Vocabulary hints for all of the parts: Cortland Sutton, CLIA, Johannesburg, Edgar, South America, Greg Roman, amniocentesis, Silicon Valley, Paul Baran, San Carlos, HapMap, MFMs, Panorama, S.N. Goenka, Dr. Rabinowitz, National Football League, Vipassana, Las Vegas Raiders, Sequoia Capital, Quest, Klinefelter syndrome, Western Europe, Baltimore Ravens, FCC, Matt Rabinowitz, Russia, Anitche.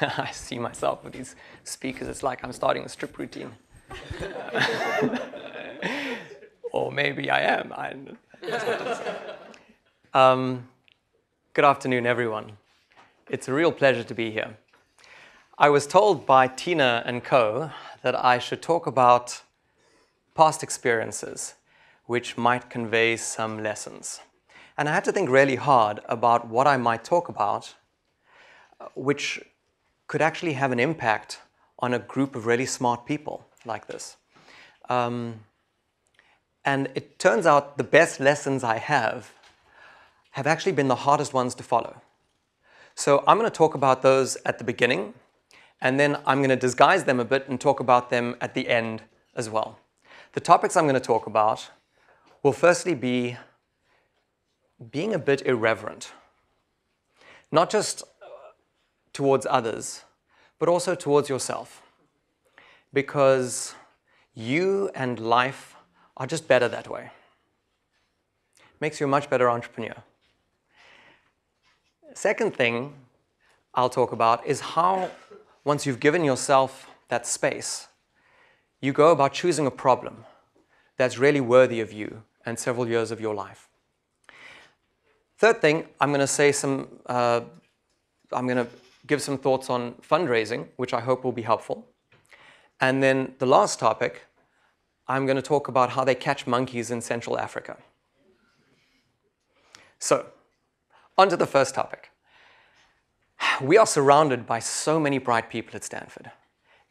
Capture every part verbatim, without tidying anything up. I see myself with these speakers. It's like I'm starting a strip routine. Or maybe I am. I don't know. That's what it is. Um, good afternoon, everyone. It's a real pleasure to be here. I was told by Tina and co that I should talk about past experiences which might convey some lessons. And I had to think really hard about what I might talk about, which could actually have an impact on a group of really smart people like this. Um, and it turns out the best lessons I have have actually been the hardest ones to follow. So I'm going to talk about those at the beginning, and then I'm going to disguise them a bit and talk about them at the end as well. The topics I'm going to talk about will firstly be being a bit irreverent, not just towards others, but also towards yourself, because you and life are just better that way. Makes you a much better entrepreneur. Second thing I'll talk about is how, once you've given yourself that space, you go about choosing a problem that's really worthy of you and several years of your life. Third thing, I'm going to say some, uh, I'm going to give some thoughts on fundraising, which I hope will be helpful. And then the last topic, I'm going to talk about how they catch monkeys in Central Africa. So, on to the first topic. We are surrounded by so many bright people at Stanford.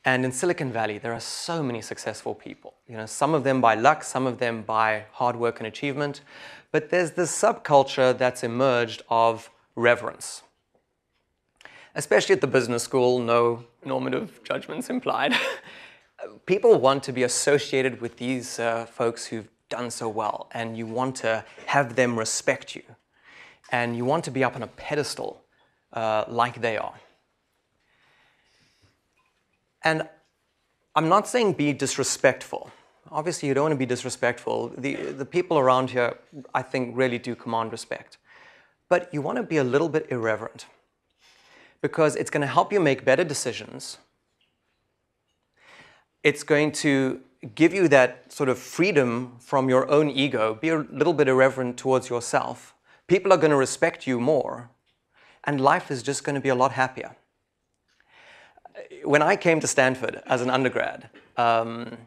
And in Silicon Valley, there are so many successful people. You know, some of them by luck, some of them by hard work and achievement. But there's this subculture that's emerged of reverence. Especially at the business school, no normative judgments implied. People want to be associated with these uh, folks who've done so well, and you want to have them respect you. And you want to be up on a pedestal uh, like they are. And I'm not saying be disrespectful. Obviously, you don't want to be disrespectful. The, the people around here, I think, really do command respect. But you want to be a little bit irreverent, because it's going to help you make better decisions. It's going to give you that sort of freedom from your own ego. Be a little bit irreverent towards yourself. People are going to respect you more, and life is just going to be a lot happier. When I came to Stanford as an undergrad, um,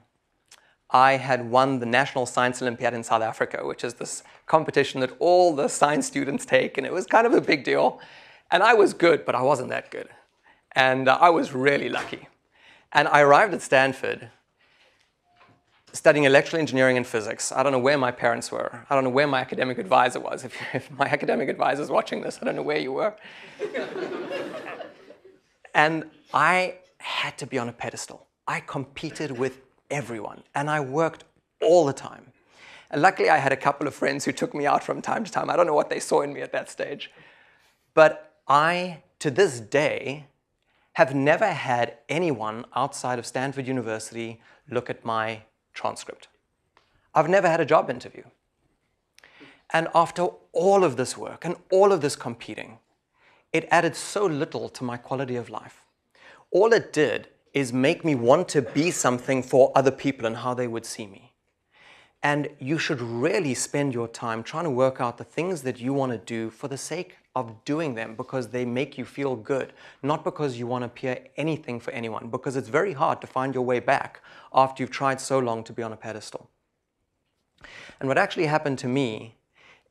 I had won the National Science Olympiad in South Africa, which is this competition that all the science students take, and it was kind of a big deal. And I was good, but I wasn't that good. And uh, I was really lucky. And I arrived at Stanford studying electrical engineering and physics. I don't know where my parents were. I don't know where my academic advisor was. If, if my academic advisor is watching this, I don't know where you were. And I had to be on a pedestal. I competed with everyone, and I worked all the time. And luckily, I had a couple of friends who took me out from time to time. I don't know what they saw in me at that stage. But I, to this day, have never had anyone outside of Stanford University look at my transcript. I've never had a job interview. And after all of this work and all of this competing, it added so little to my quality of life. All it did is make me want to be something for other people and how they would see me. And you should really spend your time trying to work out the things that you want to do for the sake of doing them, because they make you feel good, not because you want to appear anything for anyone, because it's very hard to find your way back after you've tried so long to be on a pedestal. And what actually happened to me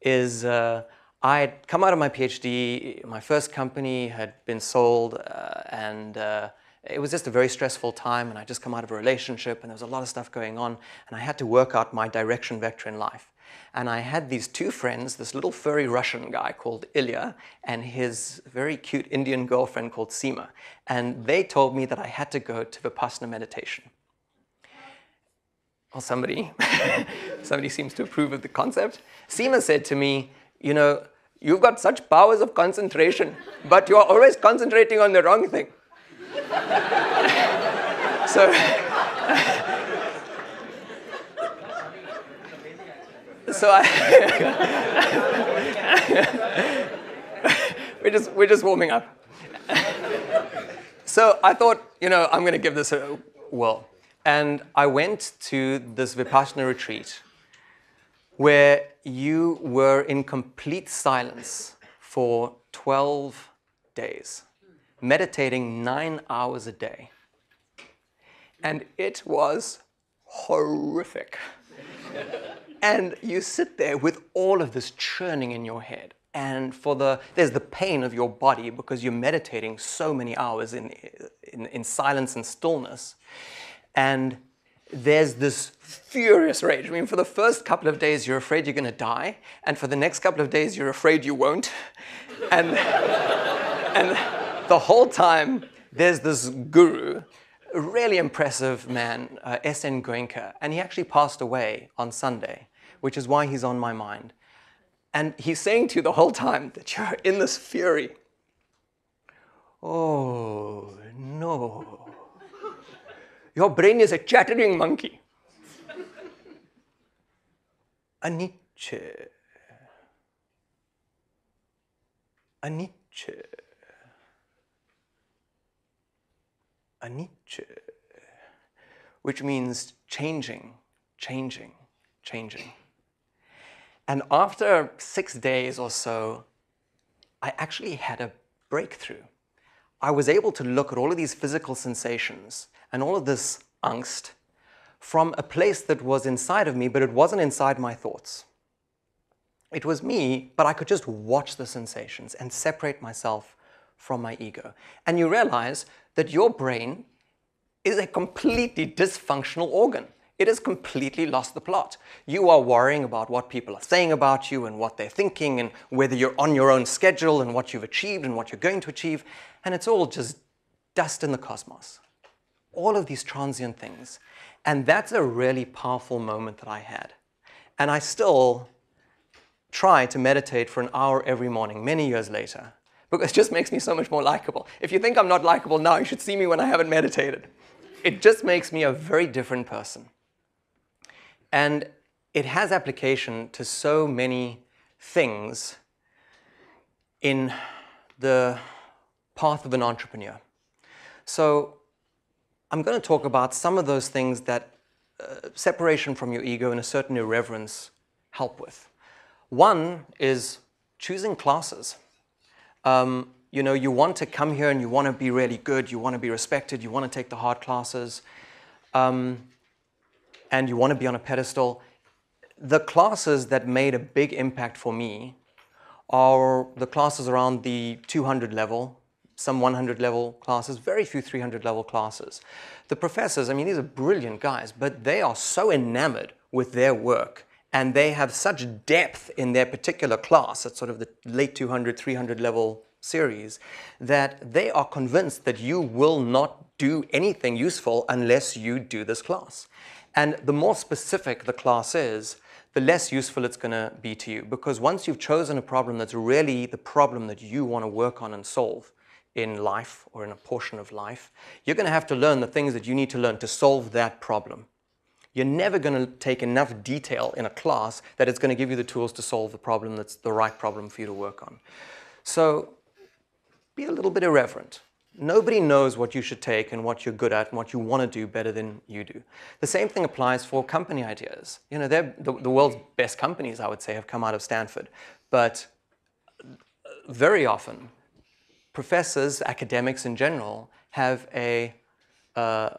is uh, I had come out of my PhD, my first company had been sold, uh, and uh, it was just a very stressful time, and I'd just come out of a relationship, and there was a lot of stuff going on, and I had to work out my direction vector in life. And I had these two friends, this little furry Russian guy called Ilya, and his very cute Indian girlfriend called Seema, and they told me that I had to go to Vipassana meditation. Well, somebody, somebody seems to approve of the concept. Seema said to me, you know, you've got such powers of concentration, but you're always concentrating on the wrong thing. so, so I, we're just, we're just warming up. So I thought, you know, I'm going to give this a whirl. And I went to this Vipassana retreat where you were in complete silence for twelve days, meditating nine hours a day. And it was horrific. And you sit there with all of this churning in your head. And for the, there's the pain of your body because you're meditating so many hours in, in, in silence and stillness. And there's this furious rage. I mean, for the first couple of days, you're afraid you're going to die. And for the next couple of days, you're afraid you won't. And, and the whole time, there's this guru, a really impressive man, uh, S N Goenka. And he actually passed away on Sunday, which is why he's on my mind. And he's saying to you the whole time that you're in this fury. Oh, no. Your brain is a chattering monkey. Anitche. Anitche. Anitche. Which means changing, changing, changing. And after six days or so, I actually had a breakthrough. I was able to look at all of these physical sensations and all of this angst from a place that was inside of me, but it wasn't inside my thoughts. It was me, but I could just watch the sensations and separate myself from my ego. And you realize that your brain is a completely dysfunctional organ. It has completely lost the plot. You are worrying about what people are saying about you and what they're thinking and whether you're on your own schedule and what you've achieved and what you're going to achieve. And it's all just dust in the cosmos. All of these transient things. And that's a really powerful moment that I had. And I still try to meditate for an hour every morning, many years later, because it just makes me so much more likable. If you think I'm not likable now, you should see me when I haven't meditated. It just makes me a very different person. And it has application to so many things in the path of an entrepreneur. So I'm going to talk about some of those things that uh, separation from your ego and a certain irreverence help with. One is choosing classes. Um, you know, you want to come here and you want to be really good, you want to be respected, you want to take the hard classes. Um, and you want to be on a pedestal. The classes that made a big impact for me are the classes around the two hundred level, some one hundred level classes, very few three hundred level classes. The professors, I mean, these are brilliant guys, but they are so enamored with their work, and they have such depth in their particular class at sort of the late two hundred, three hundred level series, that they are convinced that you will not do anything useful unless you do this class. And the more specific the class is, the less useful it's going to be to you. Because once you've chosen a problem that's really the problem that you want to work on and solve in life or in a portion of life, you're going to have to learn the things that you need to learn to solve that problem. You're never going to take enough detail in a class that it's going to give you the tools to solve the problem that's the right problem for you to work on. So be a little bit irreverent. Nobody knows what you should take and what you're good at and what you want to do better than you do. The same thing applies for company ideas. You know, the, the world's best companies, I would say, have come out of Stanford. But very often, professors, academics in general, have a, uh,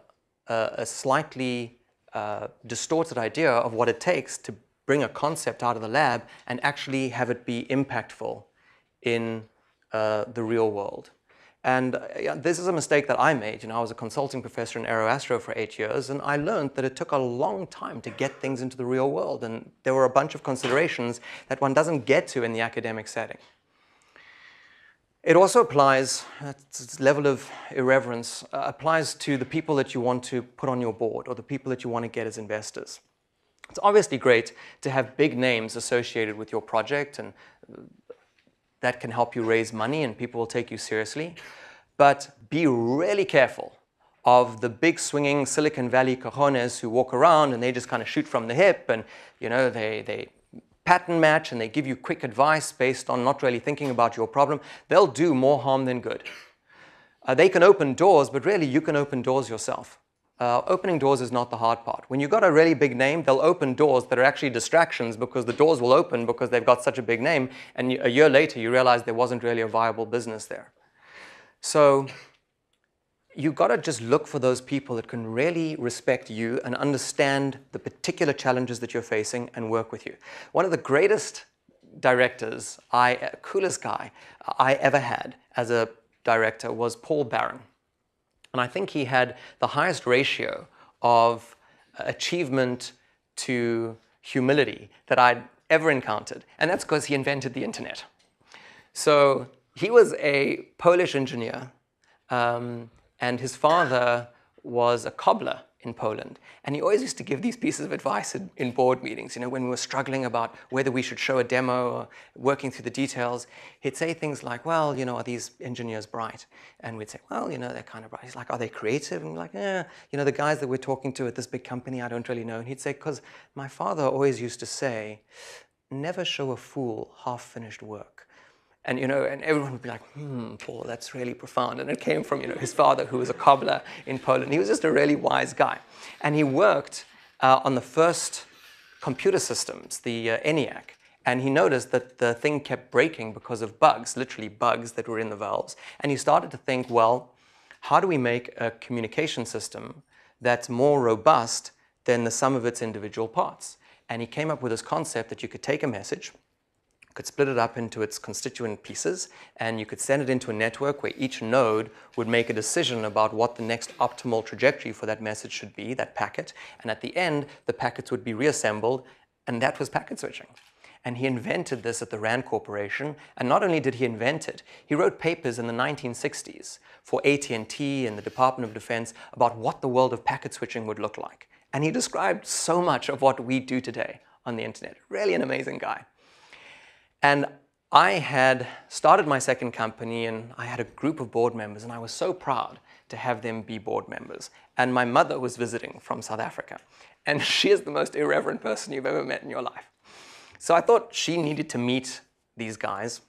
a slightly uh, distorted idea of what it takes to bring a concept out of the lab and actually have it be impactful in uh, the real world. And this is a mistake that I made. You know, I was a consulting professor in AeroAstro for eight years, and I learned that it took a long time to get things into the real world. And there were a bunch of considerations that one doesn't get to in the academic setting. It also applies, its level of irreverence, uh, applies to the people that you want to put on your board or the people that you want to get as investors. It's obviously great to have big names associated with your project, and that can help you raise money and people will take you seriously. But be really careful of the big swinging Silicon Valley cojones who walk around and they just kind of shoot from the hip, and you know, they, they pattern match and they give you quick advice based on not really thinking about your problem. They'll do more harm than good. Uh, they can open doors, but really you can open doors yourself. Uh, opening doors is not the hard part. When you've got a really big name, they'll open doors that are actually distractions because the doors will open because they've got such a big name, and a year later you realize there wasn't really a viable business there. So you've got to just look for those people that can really respect you and understand the particular challenges that you're facing and work with you. One of the greatest directors, I, coolest guy I ever had as a director was Paul Baran. And I think he had the highest ratio of achievement to humility that I'd ever encountered. And that's because he invented the internet. So he was a Polish engineer, um, and his father was a cobbler in Poland. And he always used to give these pieces of advice in, in board meetings, you know, when we were struggling about whether we should show a demo or working through the details. He'd say things like, well, you know, are these engineers bright? And we'd say, well, you know, they're kind of bright. He's like, are they creative? And we're like, yeah, you know, the guys that we're talking to at this big company, I don't really know. And he'd say, because my father always used to say, never show a fool half-finished work. And, you know, and everyone would be like, hmm, Paul, that's really profound. And it came from, you know, his father, who was a cobbler in Poland. He was just a really wise guy. And he worked uh, on the first computer systems, the uh, ENIAC. And he noticed that the thing kept breaking because of bugs, literally bugs that were in the valves. And he started to think, well, how do we make a communication system that's more robust than the sum of its individual parts? And he came up with this concept that you could take a message, could split it up into its constituent pieces, and you could send it into a network where each node would make a decision about what the next optimal trajectory for that message should be, that packet, and at the end, the packets would be reassembled, and that was packet switching. And he invented this at the Rand Corporation, and not only did he invent it, he wrote papers in the nineteen sixties for A T and T and the Department of Defense about what the world of packet switching would look like. And he described so much of what we do today on the internet. Really an amazing guy. And I had started my second company, and I had a group of board members, and I was so proud to have them be board members. And my mother was visiting from South Africa, and she is the most irreverent person you've ever met in your life. So I thought she needed to meet these guys,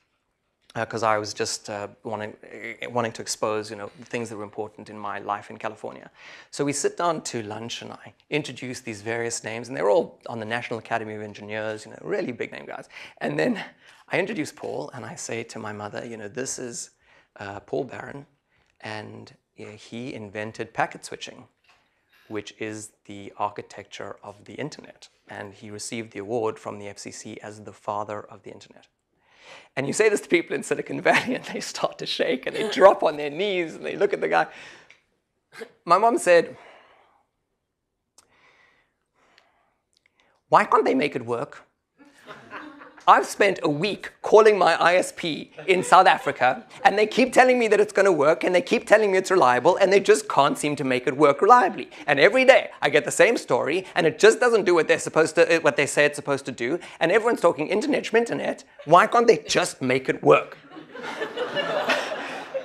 because uh, I was just uh, wanting, uh, wanting to expose, you know, the things that were important in my life in California. So we sit down to lunch, and I introduce these various names, and they're all on the National Academy of Engineers, you know, really big name guys. And then I introduce Paul, and I say to my mother, you know, this is uh, Paul Baran, and yeah, he invented packet switching, which is the architecture of the internet. And he received the award from the F C C as the father of the internet. And you say this to people in Silicon Valley, and they start to shake, and they drop on their knees, and they look at the guy. My mom said, why can't they make it work? I've spent a week calling my I S P in South Africa, and they keep telling me that it's going to work, and they keep telling me it's reliable, and they just can't seem to make it work reliably. And every day I get the same story, and it just doesn't do what they're supposed to, what they say it's supposed to do. And everyone's talking internet, internet. Why can't they just make it work?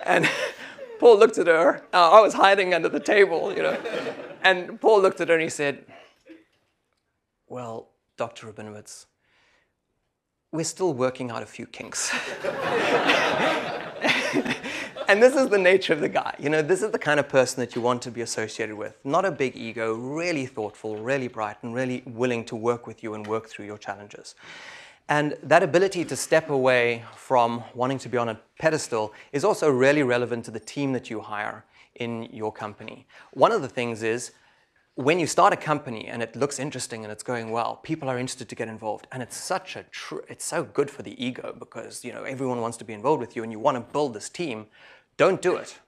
And Paul looked at her. Uh, I was hiding under the table, you know. And Paul looked at her and he said, "Well, Doctor Rabinowitz, we're still working out a few kinks." And this is the nature of the guy. You know, this is the kind of person that you want to be associated with. Not a big ego, really thoughtful, really bright, and really willing to work with you and work through your challenges. And that ability to step away from wanting to be on a pedestal is also really relevant to the team that you hire in your company. One of the things is, when you start a company and it looks interesting and it's going well, people are interested to get involved, and it's such a tr it's so good for the ego, because, you know, everyone wants to be involved with you and you want to build this team. Don't do it.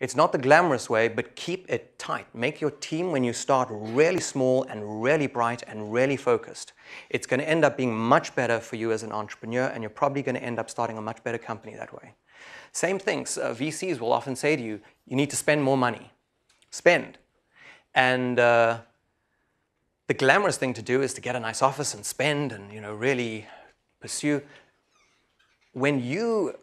It's not the glamorous way, but keep it tight. Make your team, when you start, really small and really bright and really focused. It's going to end up being much better for you as an entrepreneur, and you're probably going to end up starting a much better company that way. Same things. Uh, V Cs will often say to you, you need to spend more money. Spend. And uh, the glamorous thing to do is to get a nice office and spend and, you know, really pursue. When you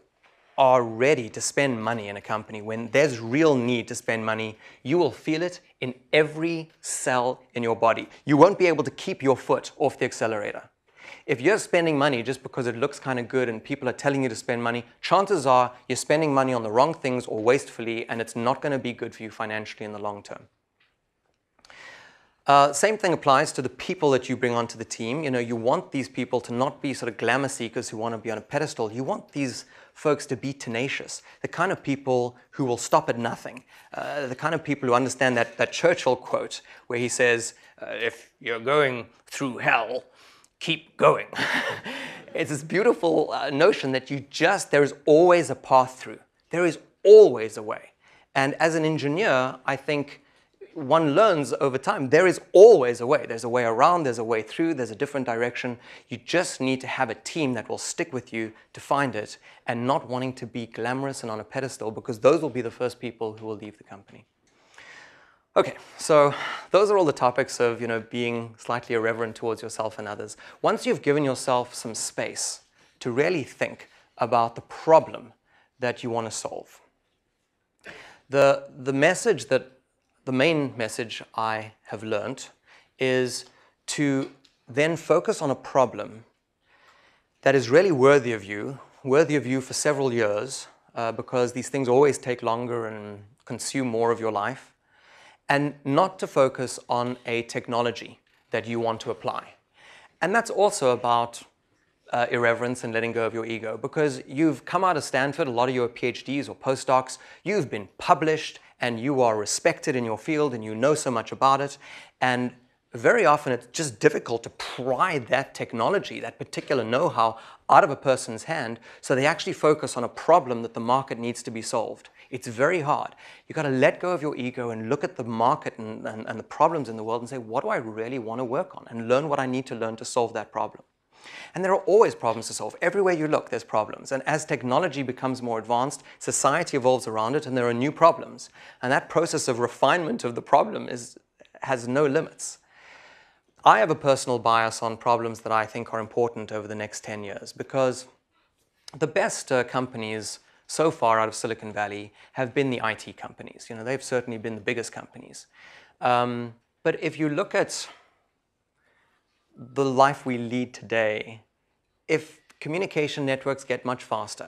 are ready to spend money in a company, when there's real need to spend money, you will feel it in every cell in your body. You won't be able to keep your foot off the accelerator. If you're spending money just because it looks kind of good and people are telling you to spend money, chances are you're spending money on the wrong things or wastefully, and it's not going to be good for you financially in the long term. Uh, same thing applies to the people that you bring onto the team. You know, you want these people to not be sort of glamour seekers who want to be on a pedestal. You want these folks to be tenacious, the kind of people who will stop at nothing, uh, the kind of people who understand that, that Churchill quote where he says, uh, if you're going through hell, keep going. It's this beautiful uh, notion that you just, there is always a path through. There is always a way. And as an engineer, I think one learns over time, there is always a way. There's a way around, there's a way through, there's a different direction. You just need to have a team that will stick with you to find it and not wanting to be glamorous and on a pedestal, because those will be the first people who will leave the company. Okay, so those are all the topics of, you know, being slightly irreverent towards yourself and others. Once you've given yourself some space to really think about the problem that you want to solve, the, the message that The main message I have learned is to then focus on a problem that is really worthy of you, worthy of you for several years, uh, because these things always take longer and consume more of your life, and not to focus on a technology that you want to apply. And that's also about Uh, irreverence and letting go of your ego, because you've come out of Stanford, a lot of your PhDs or postdocs, you've been published and you are respected in your field and you know so much about it, and very often it's just difficult to pry that technology, that particular know-how, out of a person's hand, so they actually focus on a problem that the market needs to be solved. It's very hard. You've got to let go of your ego and look at the market and, and, and the problems in the world and say, what do I really want to work on, and learn what I need to learn to solve that problem. And there are always problems to solve. Everywhere you look, there's problems. And as technology becomes more advanced, society evolves around it, and there are new problems. And that process of refinement of the problem is, has no limits. I have a personal bias on problems that I think are important over the next ten years, because the best uh, companies so far out of Silicon Valley have been the I T companies. You know, they've certainly been the biggest companies. Um, but if you look at the life we lead today, if communication networks get much faster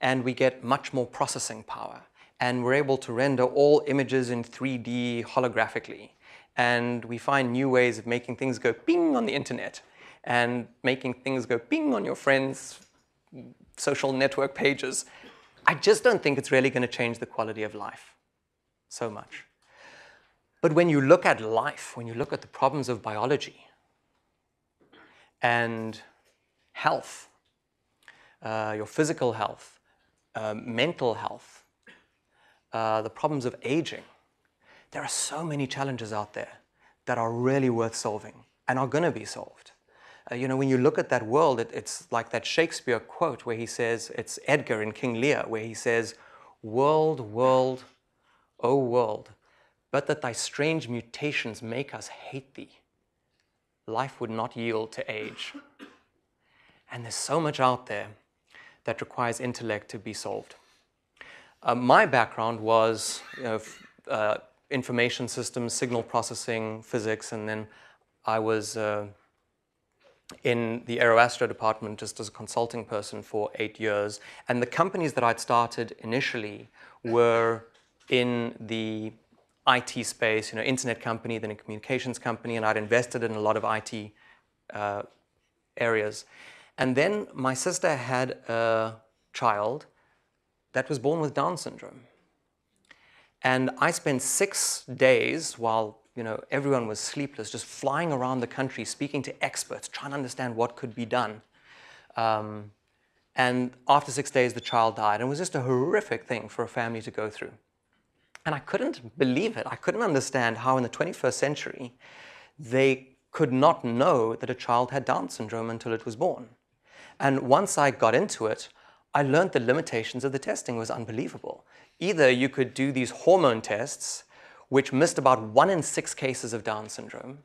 and we get much more processing power and we're able to render all images in three D holographically and we find new ways of making things go ping on the internet and making things go ping on your friends' social network pages, I just don't think it's really going to change the quality of life so much. But when you look at life, when you look at the problems of biology, and health, uh, your physical health, uh, mental health, uh, the problems of aging. There are so many challenges out there that are really worth solving and are going to be solved. Uh, you know, when you look at that world, it, it's like that Shakespeare quote where he says, it's Edgar in King Lear, where he says, world, world, O world, but that thy strange mutations make us hate thee. Life would not yield to age. And there's so much out there that requires intellect to be solved. Uh, my background was you know, uh, information systems, signal processing, physics, and then I was uh, in the AeroAstro department just as a consulting person for eight years. And the companies that I'd started initially were in the I T space, you know, internet company, then a communications company, and I'd invested in a lot of I T uh, areas. And then my sister had a child that was born with Down syndrome. And I spent six days while, you know, everyone was sleepless, just flying around the country, speaking to experts, trying to understand what could be done. Um, and after six days, the child died. And it was just a horrific thing for a family to go through. And I couldn't believe it. I couldn't understand how in the twenty-first century they could not know that a child had Down syndrome until it was born. And once I got into it, I learned the limitations of the testing was unbelievable. Either you could do these hormone tests, which missed about one in six cases of Down syndrome,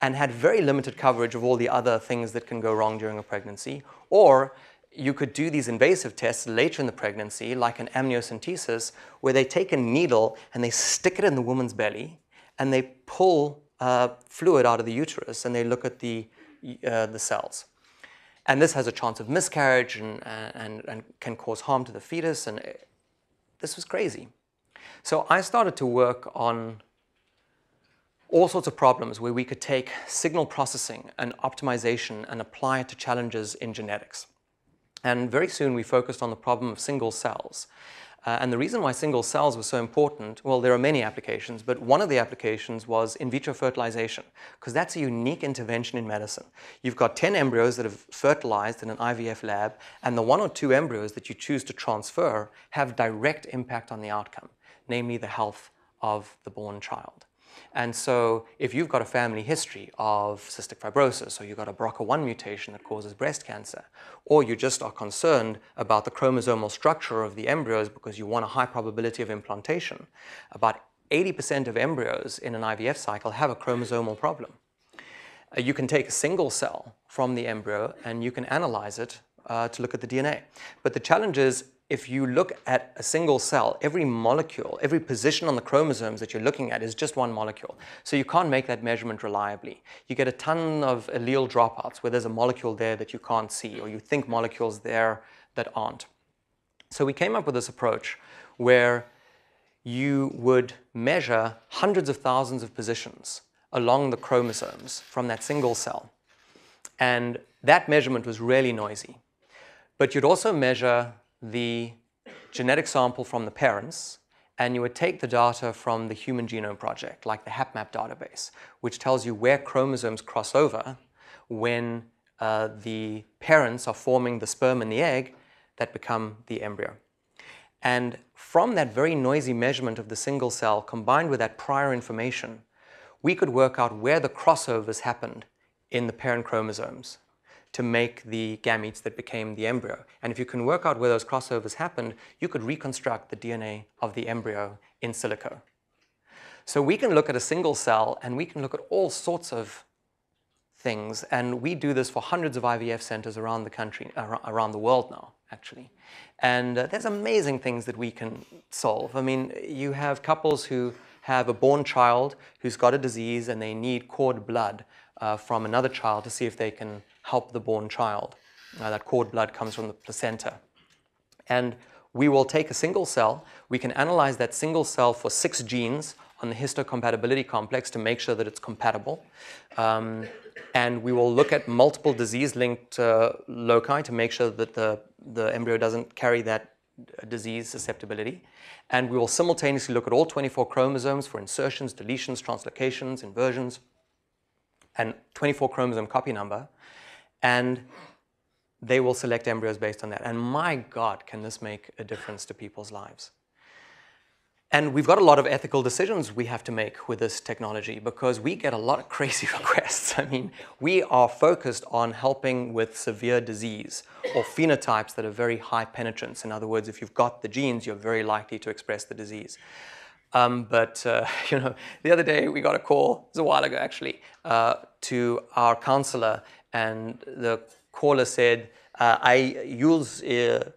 and had very limited coverage of all the other things that can go wrong during a pregnancy, or you could do these invasive tests later in the pregnancy, like an amniocentesis, where they take a needle and they stick it in the woman's belly, and they pull uh, fluid out of the uterus, and they look at the, uh, the cells. And this has a chance of miscarriage and, and, and can cause harm to the fetus. And it, this was crazy. So I started to work on all sorts of problems where we could take signal processing and optimization and apply it to challenges in genetics. And very soon we focused on the problem of single cells. Uh, and the reason why single cells were so important, well, there are many applications, but one of the applications was in vitro fertilization, because that's a unique intervention in medicine. You've got ten embryos that have fertilized in an I V F lab, and the one or two embryos that you choose to transfer have direct impact on the outcome, namely the health of the born child. And so if you've got a family history of cystic fibrosis, or you've got a B R C A one mutation that causes breast cancer, or you just are concerned about the chromosomal structure of the embryos because you want a high probability of implantation, about eighty percent of embryos in an I V F cycle have a chromosomal problem. Uh, you can take a single cell from the embryo and you can analyze it uh, to look at the D N A. But the challenge is, if you look at a single cell, every molecule, every position on the chromosomes that you're looking at is just one molecule. So you can't make that measurement reliably. You get a ton of allele dropouts where there's a molecule there that you can't see, or you think molecules there that aren't. So we came up with this approach where you would measure hundreds of thousands of positions along the chromosomes from that single cell. And that measurement was really noisy. But you'd also measure the genetic sample from the parents, and you would take the data from the Human Genome Project, like the HapMap database, which tells you where chromosomes cross over when uh, the parents are forming the sperm and the egg that become the embryo. And from that very noisy measurement of the single cell, combined with that prior information, we could work out where the crossovers happened in the parent chromosomes to make the gametes that became the embryo. And if you can work out where those crossovers happened, you could reconstruct the D N A of the embryo in silico. So we can look at a single cell, and we can look at all sorts of things. And we do this for hundreds of I V F centers around the country, around the world now, actually. And uh, there's amazing things that we can solve. I mean, you have couples who have a born child who's got a disease, and they need cord blood uh, from another child to see if they can help the born child. Now, that cord blood comes from the placenta. And we will take a single cell. We can analyze that single cell for six genes on the histocompatibility complex to make sure that it's compatible. Um, and we will look at multiple disease-linked uh, loci to make sure that the, the embryo doesn't carry that disease susceptibility. And we will simultaneously look at all twenty-four chromosomes for insertions, deletions, translocations, inversions, and twenty-four chromosome copy number. And they will select embryos based on that. And my God, can this make a difference to people's lives? And we've got a lot of ethical decisions we have to make with this technology, because we get a lot of crazy requests. I mean, we are focused on helping with severe disease or phenotypes that are very high penetrance. In other words, if you've got the genes, you're very likely to express the disease. Um, but, uh, you know, the other day we got a call, it was a while ago actually, uh, to our counselor, and the caller said, uh, I use uh,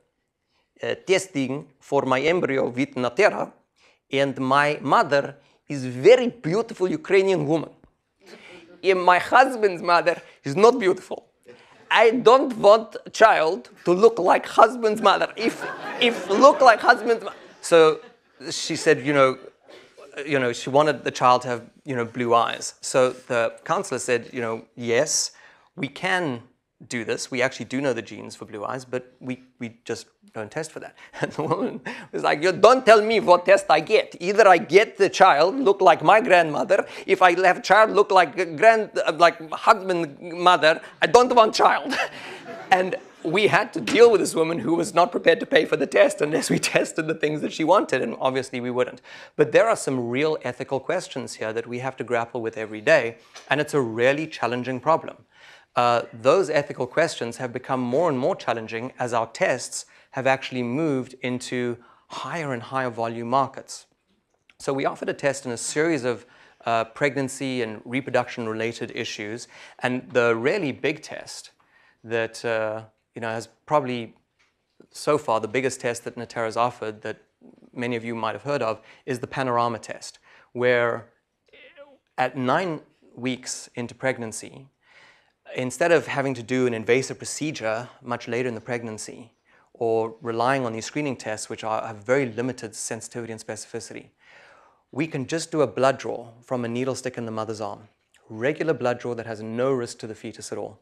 uh, testing for my embryo with Natera, and my mother is very beautiful Ukrainian woman. And my husband's mother is not beautiful. I don't want a child to look like husband's mother, if, if look like husband's mother. So she said, you know, you know, she wanted the child to have, you know, blue eyes. So the counselor said, you know, yes, we can do this. We actually do know the genes for blue eyes, but we, we just don't test for that. And the woman was like, you don't tell me what test I get. Either I get the child look like my grandmother. If I have a child look like grand, like husband mother, I don't want child. And we had to deal with this woman who was not prepared to pay for the test unless we tested the things that she wanted, and obviously we wouldn't. But there are some real ethical questions here that we have to grapple with every day, and it's a really challenging problem. Uh, those ethical questions have become more and more challenging as our tests have actually moved into higher and higher volume markets. So we offered a test in a series of uh, pregnancy and reproduction-related issues, and the really big test that uh, you know, has probably, so far, the biggest test that Natera's offered that many of you might have heard of is the Panorama test, where at nine weeks into pregnancy, instead of having to do an invasive procedure much later in the pregnancy, or relying on these screening tests, which are, have very limited sensitivity and specificity, we can just do a blood draw from a needle stick in the mother's arm. Regular blood draw that has no risk to the fetus at all.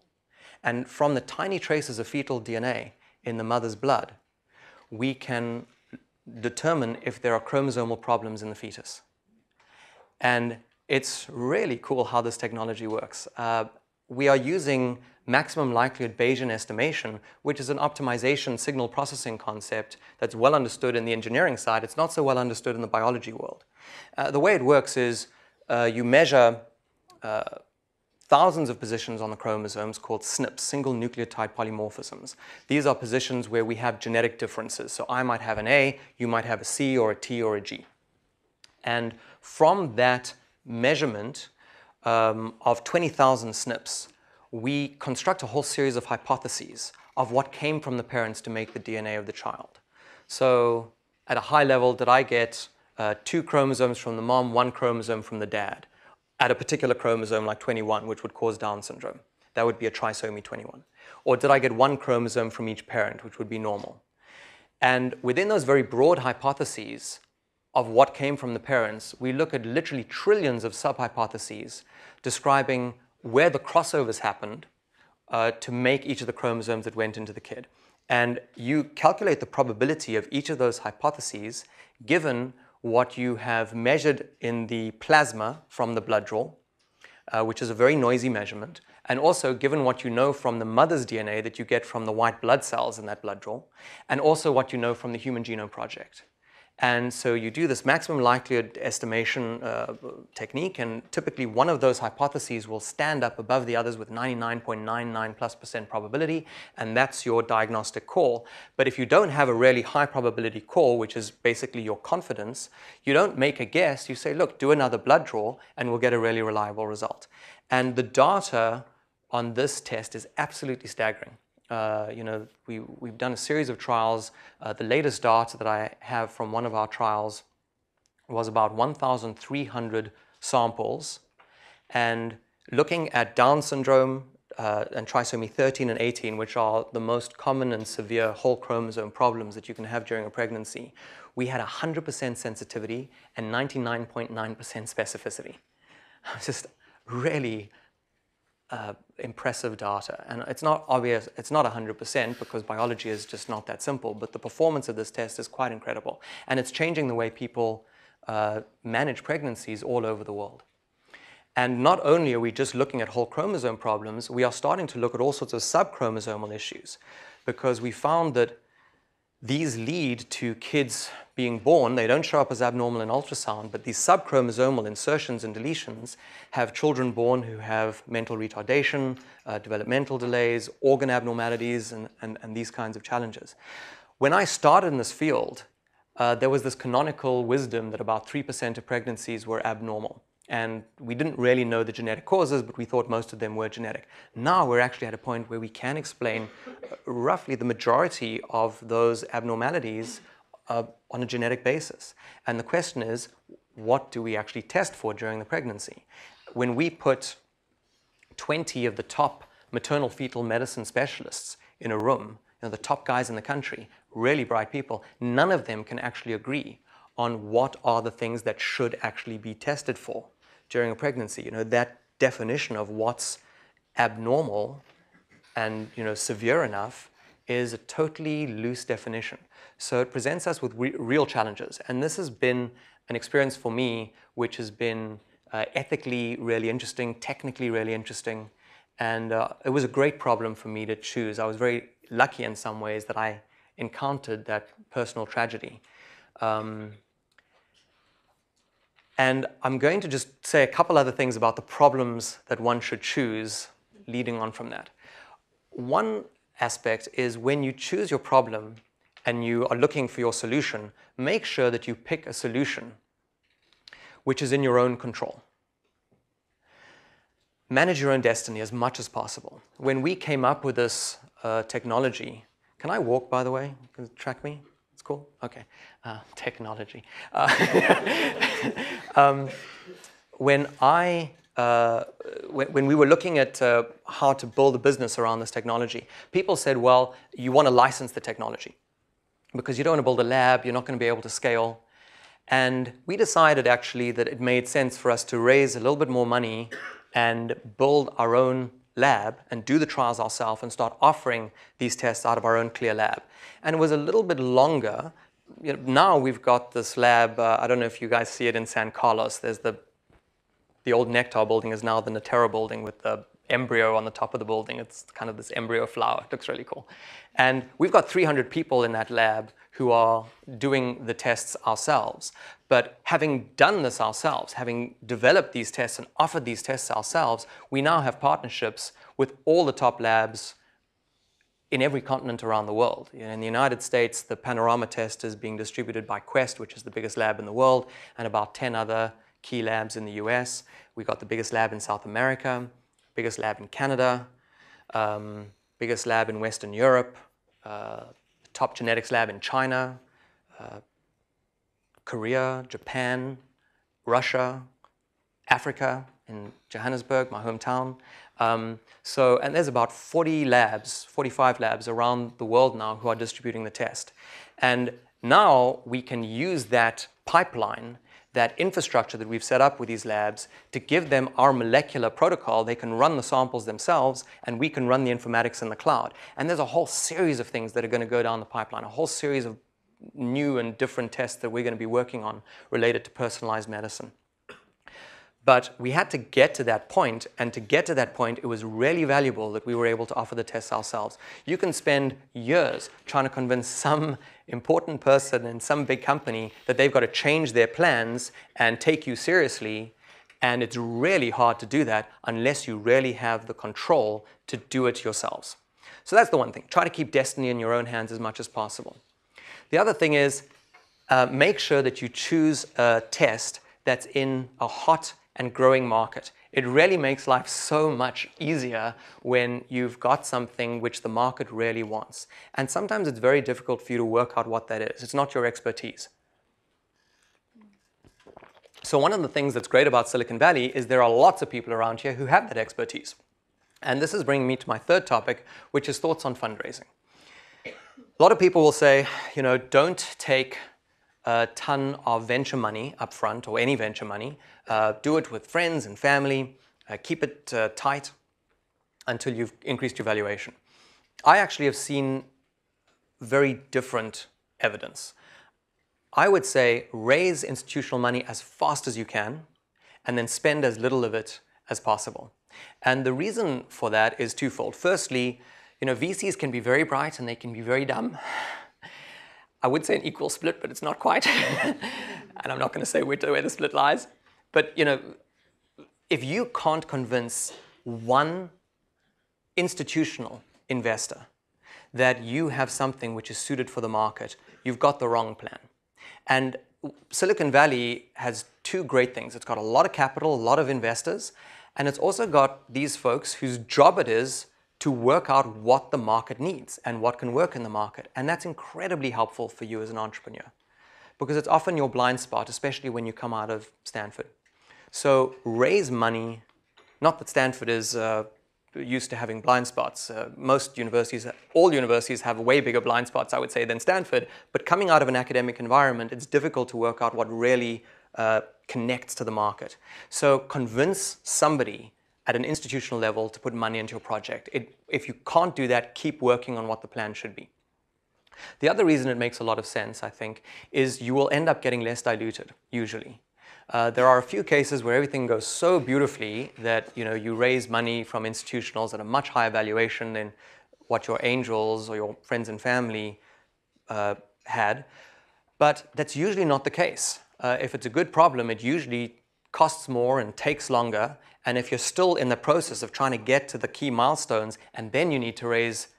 And from the tiny traces of fetal D N A in the mother's blood, we can determine if there are chromosomal problems in the fetus. And it's really cool how this technology works. Uh, we are using maximum likelihood Bayesian estimation, which is an optimization signal processing concept that's well understood in the engineering side. It's not so well understood in the biology world. Uh, the way it works is uh, you measure uh, thousands of positions on the chromosomes called S N Ps, single nucleotide polymorphisms. These are positions where we have genetic differences. So I might have an A, you might have a C or a T or a G. And from that measurement um, of twenty thousand S N Ps, we construct a whole series of hypotheses of what came from the parents to make the D N A of the child. So at a high level, did I get uh, two chromosomes from the mom, one chromosome from the dad, at a particular chromosome like twenty-one, which would cause Down syndrome? That would be a trisomy twenty-one. Or did I get one chromosome from each parent, which would be normal? And within those very broad hypotheses of what came from the parents, we look at literally trillions of sub-hypotheses describing where the crossovers happened uh, to make each of the chromosomes that went into the kid. And you calculate the probability of each of those hypotheses given what you have measured in the plasma from the blood draw, uh, which is a very noisy measurement, and also given what you know from the mother's D N A that you get from the white blood cells in that blood draw, and also what you know from the Human Genome Project. And so you do this maximum likelihood estimation uh, technique, and typically one of those hypotheses will stand up above the others with ninety-nine point nine nine plus percent probability, and that's your diagnostic call. But if you don't have a really high probability call, which is basically your confidence, you don't make a guess. You say, look, do another blood draw, and we'll get a really reliable result. And the data on this test is absolutely staggering. Uh, you know, we, we've done a series of trials. Uh, the latest data that I have from one of our trials was about one thousand three hundred samples. And looking at Down syndrome uh, and trisomy thirteen and eighteen, which are the most common and severe whole chromosome problems that you can have during a pregnancy, we had one hundred percent sensitivity and ninety-nine point nine percent specificity. Just really Uh, impressive data. And it's not obvious, it's not one hundred percent because biology is just not that simple, but the performance of this test is quite incredible. And it's changing the way people uh, manage pregnancies all over the world. And not only are we just looking at whole chromosome problems, we are starting to look at all sorts of subchromosomal issues, because we found that these lead to kids being born. They don't show up as abnormal in ultrasound, but these subchromosomal insertions and deletions have children born who have mental retardation, uh, developmental delays, organ abnormalities, and, and, and these kinds of challenges. When I started in this field, uh, there was this canonical wisdom that about three percent of pregnancies were abnormal. And we didn't really know the genetic causes, but we thought most of them were genetic. Now we're actually at a point where we can explain roughly the majority of those abnormalities uh, on a genetic basis. And the question is, what do we actually test for during the pregnancy? When we put twenty of the top maternal fetal medicine specialists in a room, you know, the top guys in the country, really bright people, none of them can actually agree on what are the things that should actually be tested for during a pregnancy. You know, that definition of what's abnormal and, you know, severe enough is a totally loose definition. So it presents us with re real challenges. And this has been an experience for me which has been uh, ethically really interesting, technically really interesting. And uh, it was a great problem for me to choose. I was very lucky in some ways that I encountered that personal tragedy. Um, And I'm going to just say a couple other things about the problems that one should choose leading on from that. One aspect is when you choose your problem and you are looking for your solution, make sure that you pick a solution which is in your own control. Manage your own destiny as much as possible. When we came up with this uh, technology, can I walk, by the way? Can you track me? Cool, okay, uh, technology. Uh, um, when I uh, when, when we were looking at uh, how to build a business around this technology, people said, well, you want to license the technology because you don't want to build a lab, you're not going to be able to scale. And we decided actually that it made sense for us to raise a little bit more money and build our own lab and do the trials ourselves and start offering these tests out of our own CLIA lab. And it was a little bit longer. You know, now we've got this lab, uh, I don't know if you guys see it in San Carlos, there's the, the old Nectar building is now the Natera building with the embryo on the top of the building. It's kind of this embryo flower, it looks really cool. And we've got three hundred people in that lab who are doing the tests ourselves. But having done this ourselves, having developed these tests and offered these tests ourselves, we now have partnerships with all the top labs in every continent around the world. In the United States, the Panorama test is being distributed by Quest, which is the biggest lab in the world, and about ten other key labs in the U S. We've got the biggest lab in South America, biggest lab in Canada, um, biggest lab in Western Europe, uh, top genetics lab in China, uh, Korea, Japan, Russia, Africa, in Johannesburg, my hometown. Um, so, and there's about forty labs, forty-five labs around the world now who are distributing the test. And now we can use that pipeline, that infrastructure that we've set up with these labs, to give them our molecular protocol. They can run the samples themselves, and we can run the informatics in the cloud. And there's a whole series of things that are going to go down the pipeline, a whole series of new and different tests that we're going to be working on related to personalized medicine. But we had to get to that point, and to get to that point, it was really valuable that we were able to offer the tests ourselves. You can spend years trying to convince some important person in some big company that they've got to change their plans and take you seriously, and it's really hard to do that unless you really have the control to do it yourselves. So that's the one thing. Try to keep destiny in your own hands as much as possible. The other thing is uh, make sure that you choose a test that's in a hot and growing market. It really makes life so much easier when you've got something which the market really wants. And sometimes it's very difficult for you to work out what that is. It's not your expertise. So one of the things that's great about Silicon Valley is there are lots of people around here who have that expertise. And this is bringing me to my third topic, which is thoughts on fundraising. A lot of people will say, you know, don't take a ton of venture money up front, or any venture money. Uh, do it with friends and family. Uh, keep it uh, tight until you've increased your valuation. I actually have seen very different evidence. I would say raise institutional money as fast as you can, and then spend as little of it as possible. And the reason for that is twofold. Firstly, you know, V Cs can be very bright and they can be very dumb. I would say an equal split, but it's not quite. And I'm not going to say where, where the split lies. But you know, if you can't convince one institutional investor that you have something which is suited for the market, you've got the wrong plan. And Silicon Valley has two great things. It's got a lot of capital, a lot of investors, and it's also got these folks whose job it is to work out what the market needs and what can work in the market. And that's incredibly helpful for you as an entrepreneur, because it's often your blind spot, especially when you come out of Stanford. So raise money. Not that Stanford is uh, used to having blind spots. Uh, most universities, all universities have way bigger blind spots, I would say, than Stanford. But coming out of an academic environment, it's difficult to work out what really uh, connects to the market. So convince somebody at an institutional level to put money into your project. It, if you can't do that, keep working on what the plan should be. The other reason it makes a lot of sense, I think, is you will end up getting less diluted, usually. Uh, there are a few cases where everything goes so beautifully that you know, you raise money from institutionals at a much higher valuation than what your angels or your friends and family uh, had. But that's usually not the case. Uh, if it's a good problem, it usually costs more and takes longer. And if you're still in the process of trying to get to the key milestones and then you need to raise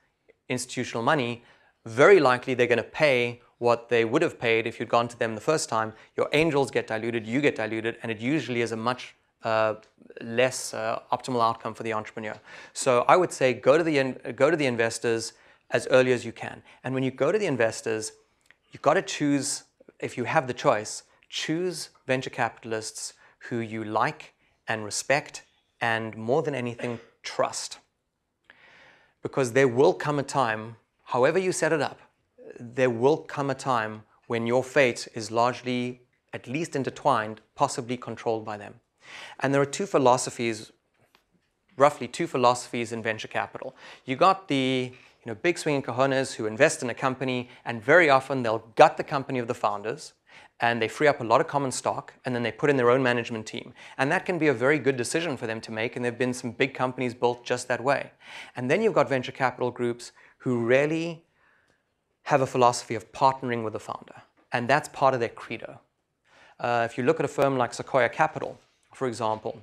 institutional money, very likely they're going to pay what they would have paid if you'd gone to them the first time. Your angels get diluted, you get diluted, and it usually is a much uh, less uh, optimal outcome for the entrepreneur. So I would say go to the, in go to the investors as early as you can. And when you go to the investors, you've got to choose, if you have the choice, choose venture capitalists who you like and respect and more than anything, trust. Because there will come a time, however you set it up, there will come a time when your fate is largely, at least intertwined, possibly controlled by them. And there are two philosophies, roughly two philosophies in venture capital. You got the you know, big swinging cojones who invest in a company, and very often they'll gut the company of the founders, and they free up a lot of common stock, and then they put in their own management team. And that can be a very good decision for them to make, and there have been some big companies built just that way. And then you've got venture capital groups who really have a philosophy of partnering with the founder, and that's part of their credo. Uh, if you look at a firm like Sequoia Capital, for example,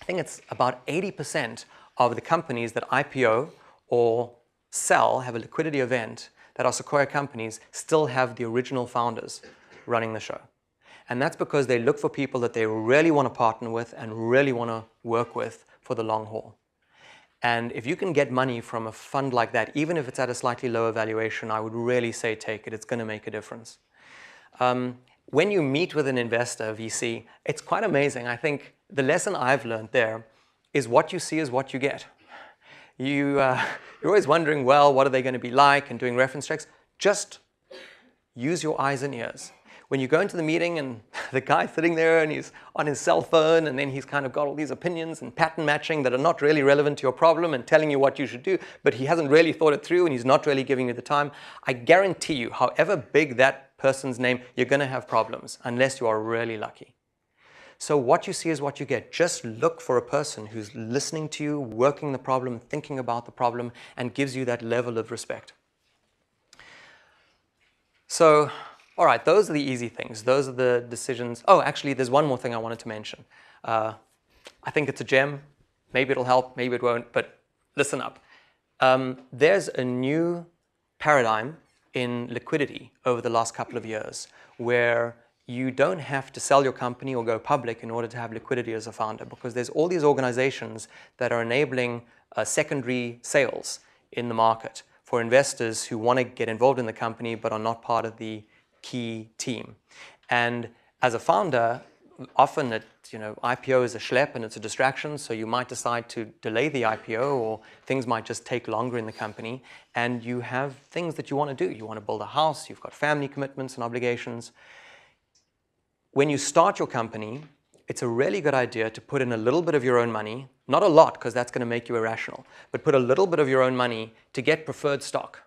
I think it's about eighty percent of the companies that I P O or sell, have a liquidity event, that are Sequoia companies, still have the original founders running the show. And that's because they look for people that they really want to partner with and really want to work with for the long haul. And if you can get money from a fund like that, even if it's at a slightly lower valuation, I would really say take it. It's going to make a difference. Um, when you meet with an investor, V C, it's quite amazing. I think the lesson I've learned there is what you see is what you get. You, uh, you're always wondering, well, what are they going to be like, and doing reference checks. Just use your eyes and ears. When you go into the meeting and the guy's sitting there and he's on his cell phone, and then he's kind of got all these opinions and pattern matching that are not really relevant to your problem and telling you what you should do, but he hasn't really thought it through and he's not really giving you the time, I guarantee you, however big that person's name, you're going to have problems unless you are really lucky. So what you see is what you get. Just look for a person who's listening to you, working the problem, thinking about the problem, and gives you that level of respect. So, all right, those are the easy things. Those are the decisions. Oh, actually, there's one more thing I wanted to mention. Uh, I think it's a gem. Maybe it'll help, maybe it won't, but listen up. Um, there's a new paradigm in liquidity over the last couple of years where you don't have to sell your company or go public in order to have liquidity as a founder, because there's all these organizations that are enabling uh, secondary sales in the market for investors who want to get involved in the company but are not part of the key team. And as a founder, often it, you know, I P O is a schlep and it's a distraction, so you might decide to delay the I P O, or things might just take longer in the company, and you have things that you want to do. You want to build a house, you've got family commitments and obligations. When you start your company, it's a really good idea to put in a little bit of your own money, not a lot because that's going to make you irrational, but put a little bit of your own money to get preferred stock.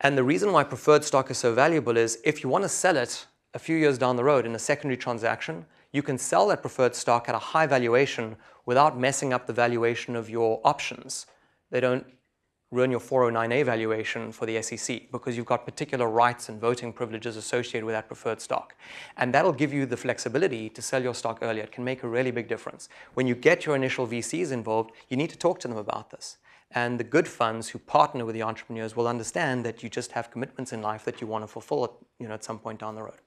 And the reason why preferred stock is so valuable is if you want to sell it a few years down the road in a secondary transaction, you can sell that preferred stock at a high valuation without messing up the valuation of your options. They don't ruin your four oh nine A valuation for the S E C because you've got particular rights and voting privileges associated with that preferred stock. And that'll give you the flexibility to sell your stock earlier. It can make a really big difference. When you get your initial V Cs involved, you need to talk to them about this. And the good funds who partner with the entrepreneurs will understand that you just have commitments in life that you want to fulfill at, you know, at some point down the road.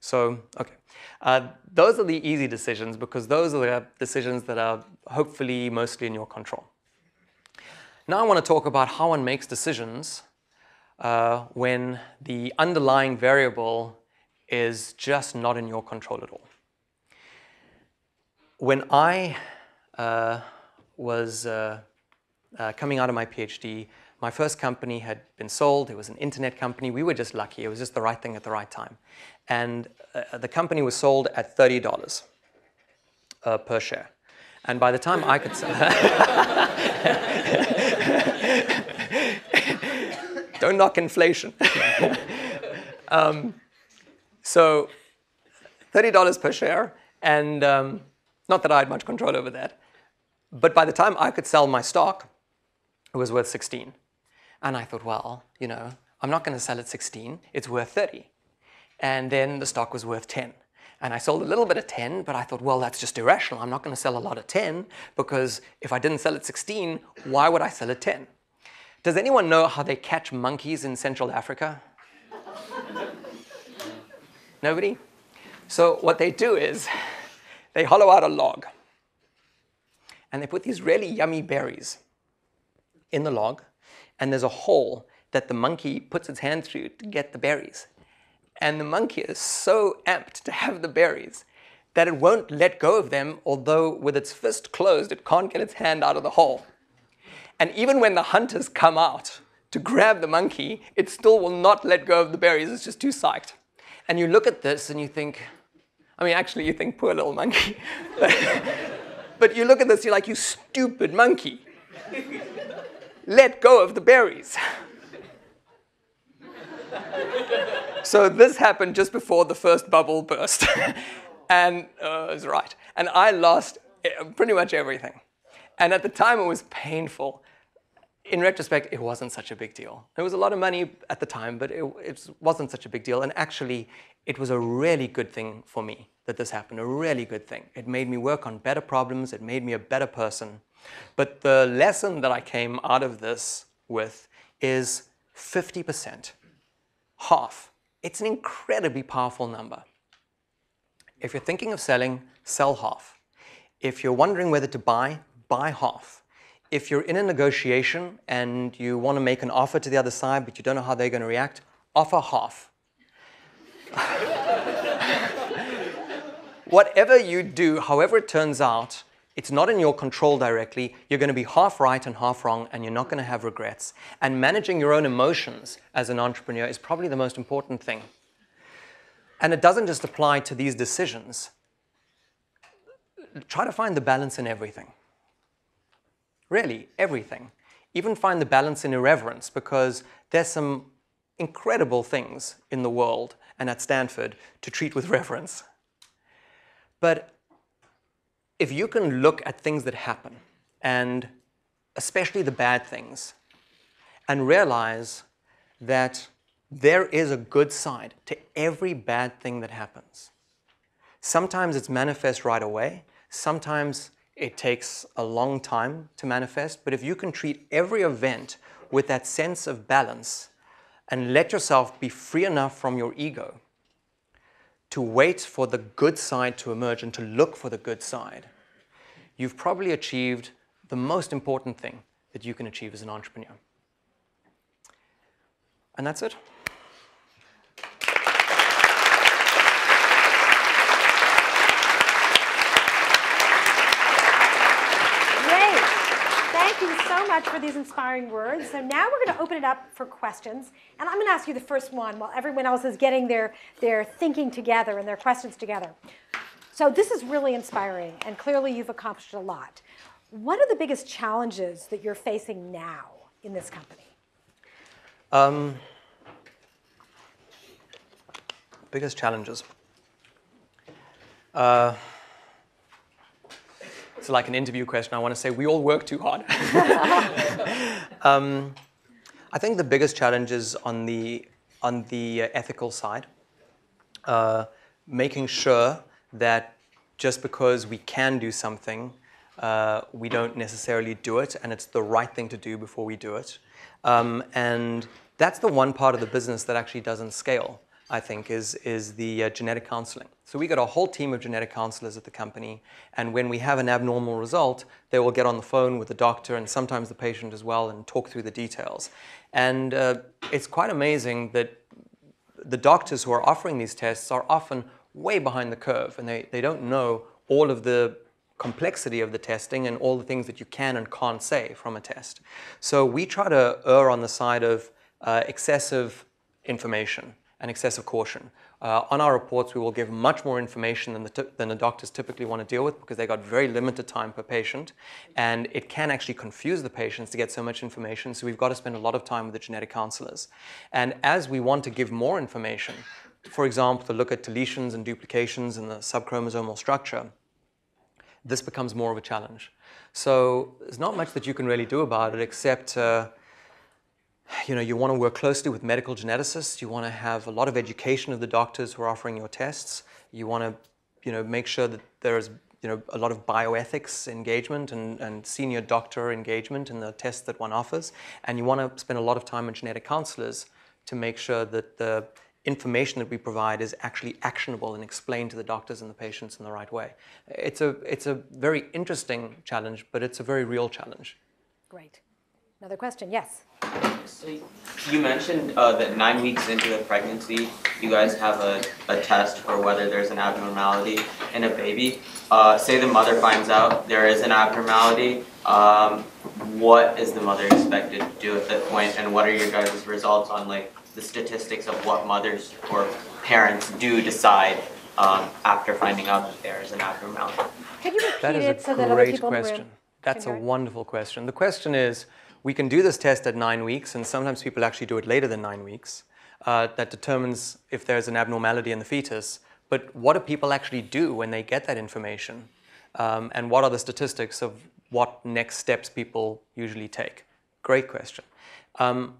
So, okay. Uh, those are the easy decisions, because those are the decisions that are hopefully mostly in your control. Now I want to talk about how one makes decisions uh, when the underlying variable is just not in your control at all. When I uh, was uh, Uh, coming out of my PhD, my first company had been sold. It was an internet company. We were just lucky. It was just the right thing at the right time. And uh, the company was sold at thirty dollars uh, per share. And by the time I could sell don't knock inflation. um, so thirty dollars per share, and um, not that I had much control over that. But by the time I could sell my stock, it was worth sixteen. And I thought, well, you know, I'm not going to sell at sixteen. It's worth thirty. And then the stock was worth ten. And I sold a little bit at ten, but I thought, well, that's just irrational. I'm not going to sell a lot at ten, because if I didn't sell at sixteen, why would I sell at ten? Does anyone know how they catch monkeys in Central Africa? Nobody? So what they do is they hollow out a log. And they put these really yummy berries in the log, and there's a hole that the monkey puts its hand through to get the berries. And the monkey is so amped to have the berries that it won't let go of them, although with its fist closed, it can't get its hand out of the hole. And even when the hunters come out to grab the monkey, it still will not let go of the berries. It's just too psyched. And you look at this and you think, I mean, actually, you think, poor little monkey. But you look at this, you're like, you stupid monkey. Let go of the berries. So this happened just before the first bubble burst. And uh, it was right. And I lost pretty much everything. And at the time, it was painful. In retrospect, it wasn't such a big deal. It was a lot of money at the time, but it, it wasn't such a big deal. And actually, it was a really good thing for me that this happened, a really good thing. It made me work on better problems. It made me a better person. But the lesson that I came out of this with is fifty percent, half. It's an incredibly powerful number. If you're thinking of selling, sell half. If you're wondering whether to buy, buy half. If you're in a negotiation and you want to make an offer to the other side, but you don't know how they're going to react, offer half. Whatever you do, however it turns out, it's not in your control directly. You're going to be half right and half wrong, and you're not going to have regrets. And managing your own emotions as an entrepreneur is probably the most important thing. And it doesn't just apply to these decisions. Try to find the balance in everything. Really, everything. Even find the balance in irreverence, because there's some incredible things in the world and at Stanford to treat with reverence. But if you can look at things that happen, and especially the bad things, and realize that there is a good side to every bad thing that happens. Sometimes it's manifest right away. Sometimes it takes a long time to manifest, but if you can treat every event with that sense of balance and let yourself be free enough from your ego to wait for the good side to emerge and to look for the good side, you've probably achieved the most important thing that you can achieve as an entrepreneur. And that's it. For these inspiring words. So now we're going to open it up for questions. And I'm going to ask you the first one while everyone else is getting their, their thinking together and their questions together. So this is really inspiring, and clearly you've accomplished a lot. What are the biggest challenges that you're facing now in this company? Um, biggest challenges. Uh, It's like an interview question. I want to say, we all work too hard. um, I think the biggest challenge is on the, on the ethical side. Uh, making sure that just because we can do something, uh, we don't necessarily do it, and it's the right thing to do before we do it. Um, and that's the one part of the business that actually doesn't scale, I think, is, is the uh, genetic counseling. So we got a whole team of genetic counselors at the company, and when we have an abnormal result, they will get on the phone with the doctor and sometimes the patient as well and talk through the details. And uh, it's quite amazing that the doctors who are offering these tests are often way behind the curve, and they, they don't know all of the complexity of the testing and all the things that you can and can't say from a test. So we try to err on the side of uh, excessive information and excessive caution. Uh, on our reports, we will give much more information than the, than the doctors typically want to deal with, because they got very limited time per patient, and it can actually confuse the patients to get so much information, so we've got to spend a lot of time with the genetic counselors. And as we want to give more information, for example, to look at deletions and duplications in the subchromosomal structure, this becomes more of a challenge. So there's not much that you can really do about it, except uh, you know, you want to work closely with medical geneticists. You want to have a lot of education of the doctors who are offering your tests. You want to, you know, make sure that there is, you know, a lot of bioethics engagement and, and senior doctor engagement in the tests that one offers. And you want to spend a lot of time with genetic counselors to make sure that the information that we provide is actually actionable and explained to the doctors and the patients in the right way. It's a, it's a very interesting challenge, but it's a very real challenge. Great. Another question, yes? So you mentioned uh, that nine weeks into the pregnancy, you guys have a, a test for whether there's an abnormality in a baby. Uh, say the mother finds out there is an abnormality. Um, what is the mother expected to do at that point, and what are your guys' results on like the statistics of what mothers or parents do decide um, after finding out that there is an abnormality? Can you repeat that is it so that other people question. Were... That's a wonderful question. The question is, we can do this test at nine weeks, and sometimes people actually do it later than nine weeks. Uh, that determines if there's an abnormality in the fetus. But what do people actually do when they get that information? Um, and what are the statistics of what next steps people usually take? Great question. Um,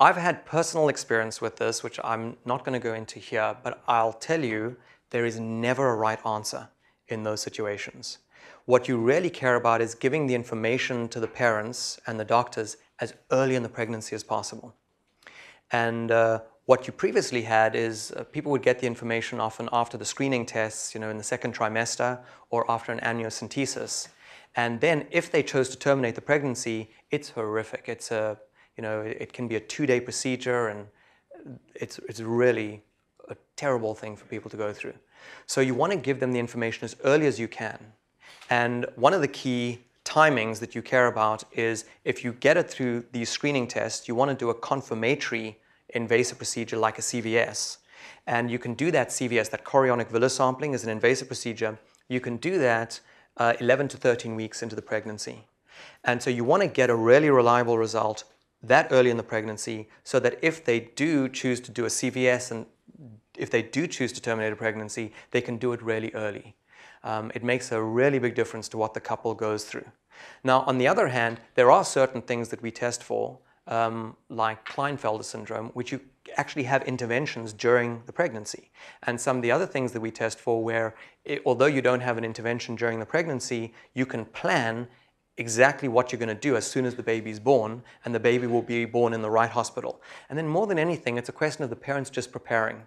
I've had personal experience with this, which I'm not going to go into here, but I'll tell you, there is never a right answer in those situations. What you really care about is giving the information to the parents and the doctors as early in the pregnancy as possible. And uh, what you previously had is uh, people would get the information often after the screening tests, you know, in the second trimester or after an amniocentesis. And then if they chose to terminate the pregnancy, it's horrific. It's a, you know, it can be a two-day procedure, and it's, it's really a terrible thing for people to go through. So you want to give them the information as early as you can. And one of the key timings that you care about is if you get it through these screening tests, you want to do a confirmatory invasive procedure like a C V S. And you can do that C V S, that chorionic villus sampling is an invasive procedure. You can do that uh, eleven to thirteen weeks into the pregnancy. And so you want to get a really reliable result that early in the pregnancy so that if they do choose to do a C V S and if they do choose to terminate a pregnancy, they can do it really early. Um, it makes a really big difference to what the couple goes through. Now, on the other hand, there are certain things that we test for, um, like Klinefelter syndrome, which you actually have interventions during the pregnancy. And some of the other things that we test for where, it, although you don't have an intervention during the pregnancy, you can plan exactly what you're going to do as soon as the baby's born, and the baby will be born in the right hospital. And then more than anything, it's a question of the parents just preparing.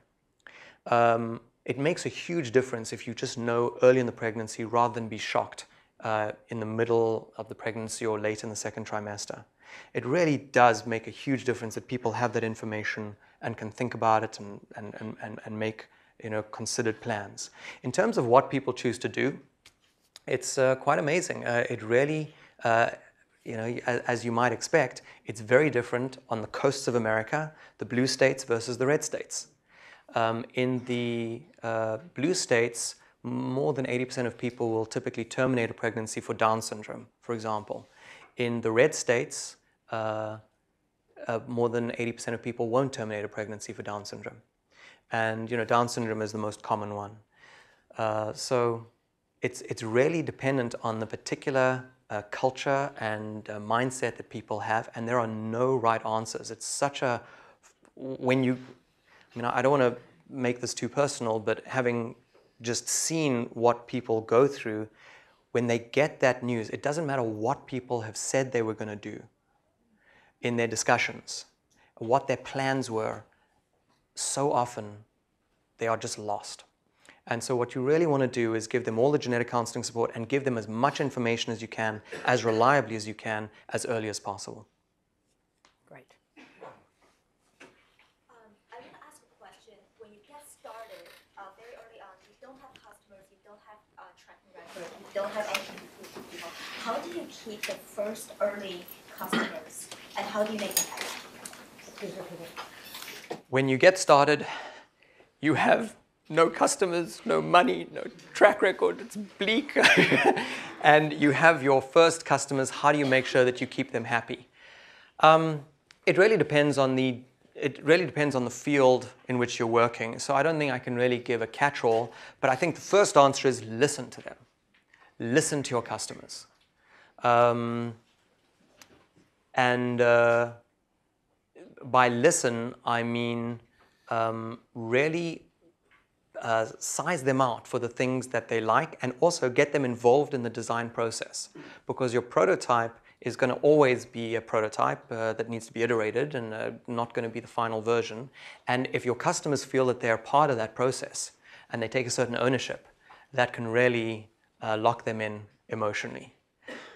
Um, It makes a huge difference if you just know early in the pregnancy rather than be shocked uh, in the middle of the pregnancy or late in the second trimester. It really does make a huge difference that people have that information and can think about it and, and, and, and make, you know, considered plans. In terms of what people choose to do, it's uh, quite amazing. Uh, it really, uh, you know, as you might expect, it's very different on the coasts of America, the blue states versus the red states. Um, in the uh, blue states, more than eighty percent of people will typically terminate a pregnancy for Down syndrome, for example. In the red states, uh, uh, more than eighty percent of people won't terminate a pregnancy for Down syndrome. And, you know, Down syndrome is the most common one. Uh, so it's, it's really dependent on the particular uh, culture and uh, mindset that people have, and there are no right answers. It's such a, when you, I mean, I don't want to make this too personal, but having just seen what people go through, when they get that news, it doesn't matter what people have said they were going to do in their discussions, what their plans were, so often they are just lost. And so what you really want to do is give them all the genetic counseling support and give them as much information as you can, as reliably as you can, as early as possible. Don't have any people. How do you keep the first early customers, and how do you make that happen? When you get started, you have no customers, no money, no track record. It's bleak. And you have your first customers. How do you make sure that you keep them happy? Um, it really depends on the. It really depends on the field in which you're working. So I don't think I can really give a catch-all. But I think the first answer is listen to them. Listen to your customers. Um, and uh, by listen, I mean um, really uh, size them out for the things that they like, and also get them involved in the design process. Because your prototype is going to always be a prototype uh, that needs to be iterated and uh, not going to be the final version. And if your customers feel that they're part of that process and they take a certain ownership, that can really Uh, lock them in emotionally.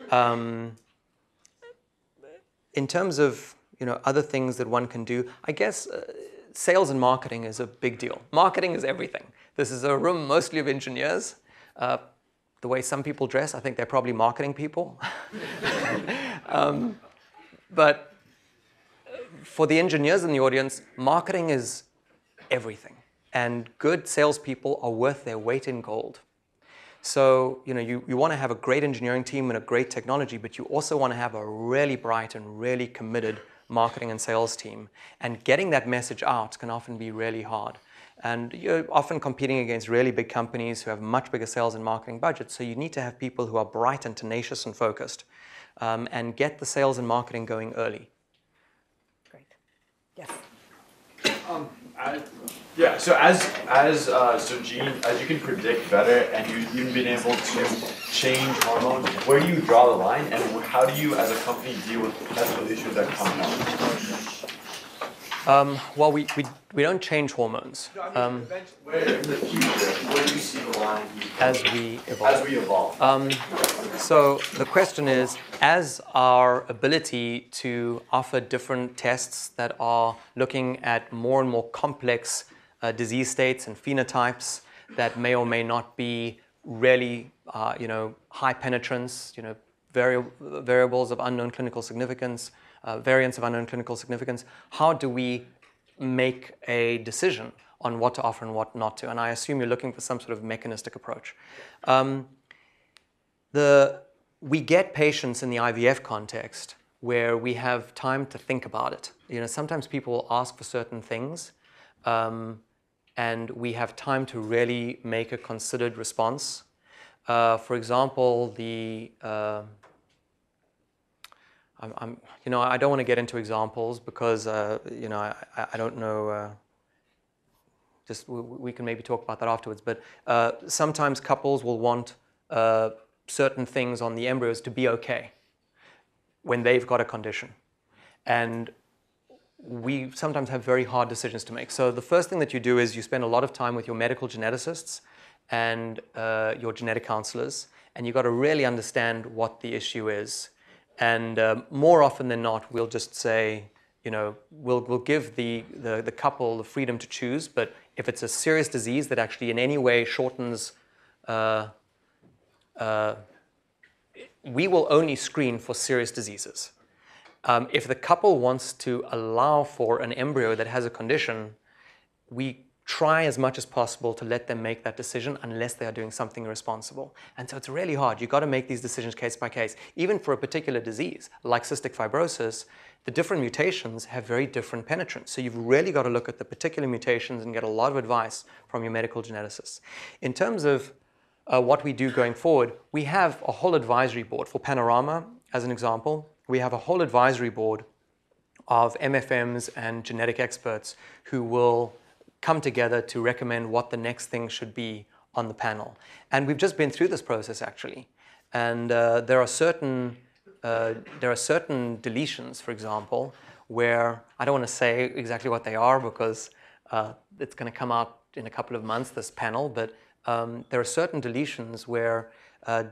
Um, in terms of you know, other things that one can do. I guess uh, sales and marketing is a big deal. Marketing is everything. This is a room mostly of engineers. Uh, the way some people dress, I think they're probably marketing people. um, but for the engineers in the audience, marketing is everything. And good salespeople are worth their weight in gold. So, you know, you, you want to have a great engineering team and a great technology, but you also want to have a really bright and really committed marketing and sales team. And getting that message out can often be really hard. And you're often competing against really big companies who have much bigger sales and marketing budgets. So you need to have people who are bright and tenacious and focused, um, and get the sales and marketing going early. Great. Yes. Um, I, yeah. So as as uh, so Gene, as you can predict better, and you, you've been able to change hormones, where do you draw the line, and how do you, as a company, deal with potential issues that come up? Um, well, we, we, we don't change hormones. Um, as we evolve. As we evolve. Um, so the question is, as our ability to offer different tests that are looking at more and more complex uh, disease states and phenotypes that may or may not be really, uh, you know, high penetrance, you know, vari variables of unknown clinical significance, Uh, variants of unknown clinical significance, how do we make a decision on what to offer and what not to? And I assume you're looking for some sort of mechanistic approach. Um, the, we get patients in the I V F context where we have time to think about it. You know, sometimes people will ask for certain things, um, and we have time to really make a considered response. Uh, for example, the... Uh, I'm, you know, I don't want to get into examples because, uh, you know, I, I don't know, uh, just we, we can maybe talk about that afterwards, but uh, sometimes couples will want uh, certain things on the embryos to be okay when they've got a condition. And we sometimes have very hard decisions to make. So the first thing that you do is you spend a lot of time with your medical geneticists and uh, your genetic counselors, and you've got to really understand what the issue is. And um, more often than not, we'll just say, you know, we'll, we'll give the, the, the couple the freedom to choose, but if it's a serious disease that actually in any way shortens, uh, uh, we will only screen for serious diseases. Um, if the couple wants to allow for an embryo that has a condition, we try as much as possible to let them make that decision unless they are doing something irresponsible. And so it's really hard. You've got to make these decisions case by case. Even for a particular disease, like cystic fibrosis, the different mutations have very different penetrance. So you've really got to look at the particular mutations and get a lot of advice from your medical geneticists. In terms of uh, what we do going forward, we have a whole advisory board. For Panorama, as an example, we have a whole advisory board of M F Ms and genetic experts who will come together to recommend what the next thing should be on the panel. And we've just been through this process, actually. And uh, there are certain uh, there are certain deletions, for example, where I don't want to say exactly what they are because uh, it's going to come out in a couple of months, this panel. But um, there are certain deletions where uh,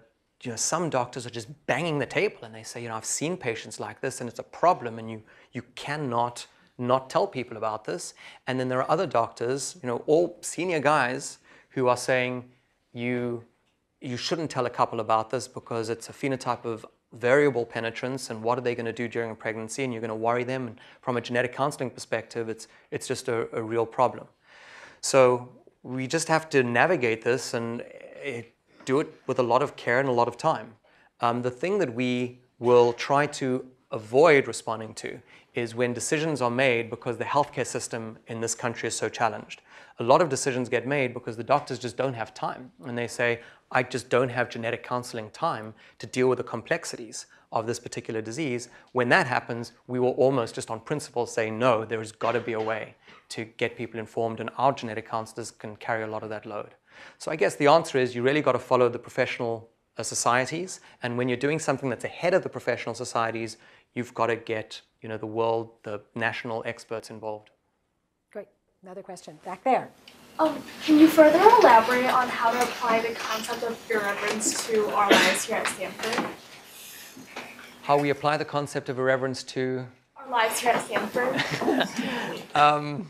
you know, some doctors are just banging the table and they say, you know, I've seen patients like this and it's a problem, and you you cannot not tell people about this. And then there are other doctors, you know, all senior guys who are saying you, you shouldn't tell a couple about this because it's a phenotype of variable penetrance, and what are they going to do during a pregnancy, and you're going to worry them. And from a genetic counseling perspective, it's, it's just a, a real problem. So we just have to navigate this and it, do it with a lot of care and a lot of time. Um, the thing that we will try to avoid responding to is when decisions are made because the healthcare system in this country is so challenged. A lot of decisions get made because the doctors just don't have time. And they say, I just don't have genetic counseling time to deal with the complexities of this particular disease. When that happens, we will almost just on principle say, no, there has got to be a way to get people informed, and our genetic counselors can carry a lot of that load. So I guess the answer is you really got to follow the professional uh, societies. And when you're doing something that's ahead of the professional societies, you've got to get, you know, the world, the national experts involved. Great. Another question back there. Um, can you further elaborate on how to apply the concept of irreverence to our lives here at Stanford? How we apply the concept of irreverence to our Live here at Stanford. um,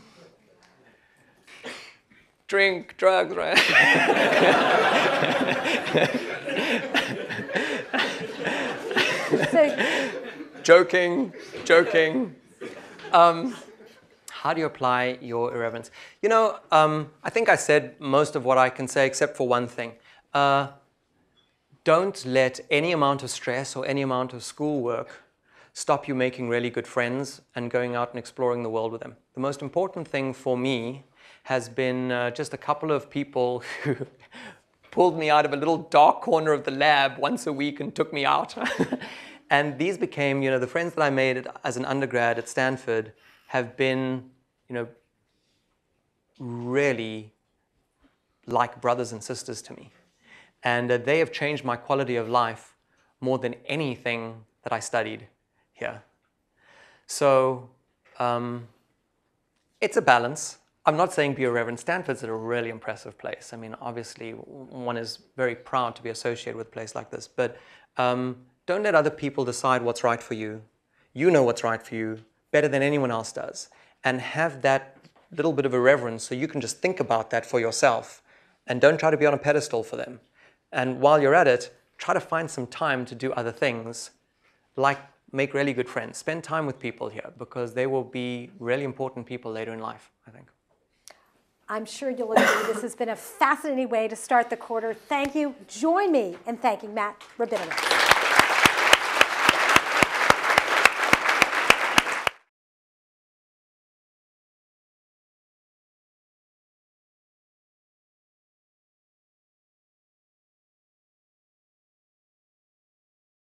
drink, drugs, right? so, joking, joking. Um, how do you apply your irreverence? You know, um, I think I said most of what I can say except for one thing. Uh, don't let any amount of stress or any amount of schoolwork stop you making really good friends and going out and exploring the world with them. The most important thing for me has been uh, just a couple of people who pulled me out of a little dark corner of the lab once a week and took me out. And these became, you know, the friends that I made at, as an undergrad at Stanford have been, you know, really like brothers and sisters to me. And uh, they have changed my quality of life more than anything that I studied here. So um, it's a balance. I'm not saying be irreverent. Stanford's a really impressive place. I mean, obviously, one is very proud to be associated with a place like this. But um, don't let other people decide what's right for you. You know what's right for you better than anyone else does. And have that little bit of irreverence so you can just think about that for yourself. And don't try to be on a pedestal for them. And while you're at it, try to find some time to do other things, like make really good friends. Spend time with people here, because they will be really important people later in life, I think. I'm sure you'll agree. This has been a fascinating way to start the quarter. Thank you. Join me in thanking Matt Rabinowitz.